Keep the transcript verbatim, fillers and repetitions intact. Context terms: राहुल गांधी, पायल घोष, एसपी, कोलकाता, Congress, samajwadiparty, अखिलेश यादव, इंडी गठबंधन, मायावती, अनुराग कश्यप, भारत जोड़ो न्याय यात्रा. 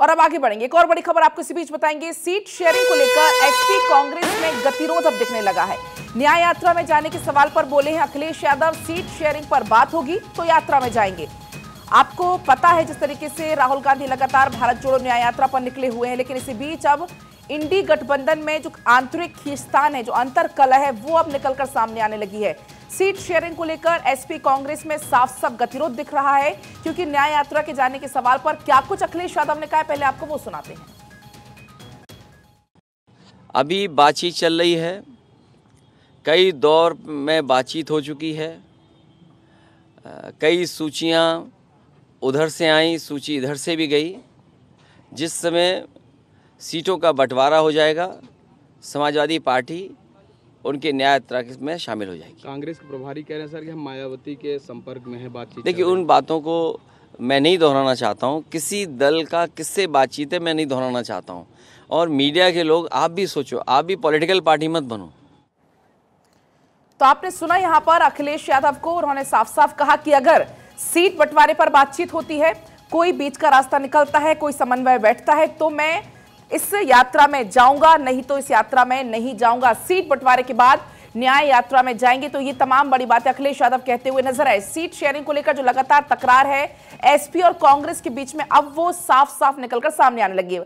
और अब आगे बढ़ेंगे, एक और बड़ी खबर आपको इसी बीच बताएंगे। सीट शेयरिंग को लेकर एसपी कांग्रेस में गतिरोध अब दिखने लगा है। न्याय यात्रा में जाने के सवाल पर बोले हैं अखिलेश यादव, सीट शेयरिंग पर बात होगी तो यात्रा में जाएंगे। आपको पता है जिस तरीके से राहुल गांधी लगातार भारत जोड़ो न्याय यात्रा पर निकले हुए हैं, लेकिन इसी बीच अब इंडी गठबंधन में जो आंतरिक खींचतान है, जो अंतरकलह है, वो अब निकलकर सामने आने लगी है। सीट शेयरिंग को लेकर एसपी कांग्रेस में साफ साफ गतिरोध दिख रहा है, क्योंकि न्याय यात्रा के जाने के सवाल पर क्या कुछ अखिलेश यादव ने कहा, पहले आपको वो सुनाते हैं। अभी बातचीत चल रही है, कई दौर में बातचीत हो चुकी है, कई सूचियां उधर से आई, सूची इधर से भी गई। जिस समय सीटों का बंटवारा हो जाएगा, समाजवादी पार्टी उनके न्याय यात्रा में शामिल हो जाएगी। कांग्रेस के प्रभारी कह रहे हैं सर कि हम मायावती के संपर्क में है, बातचीत। देखिए, उन बातों को मैं नहीं दोहराना चाहता हूं, किसी दल का किससे बातचीत है मैं नहीं दोहराना चाहता हूं। और मीडिया के लोग, आप भी सोचो, आप भी पॉलिटिकल पार्टी मत बनो। तो आपने सुना यहाँ पर अखिलेश यादव को, उन्होंने साफ साफ कहा कि अगर सीट बंटवारे पर बातचीत होती है, कोई बीच का रास्ता निकलता है, कोई समन्वय बैठता है, तो मैं इस यात्रा में जाऊंगा, नहीं तो इस यात्रा में नहीं जाऊंगा। सीट बंटवारे के बाद न्याय यात्रा में जाएंगे। तो ये तमाम बड़ी बातें अखिलेश यादव कहते हुए नजर आए। सीट शेयरिंग को लेकर जो लगातार तकरार है एसपी और कांग्रेस के बीच में, अब वो साफ साफ निकलकर सामने आने लगी है।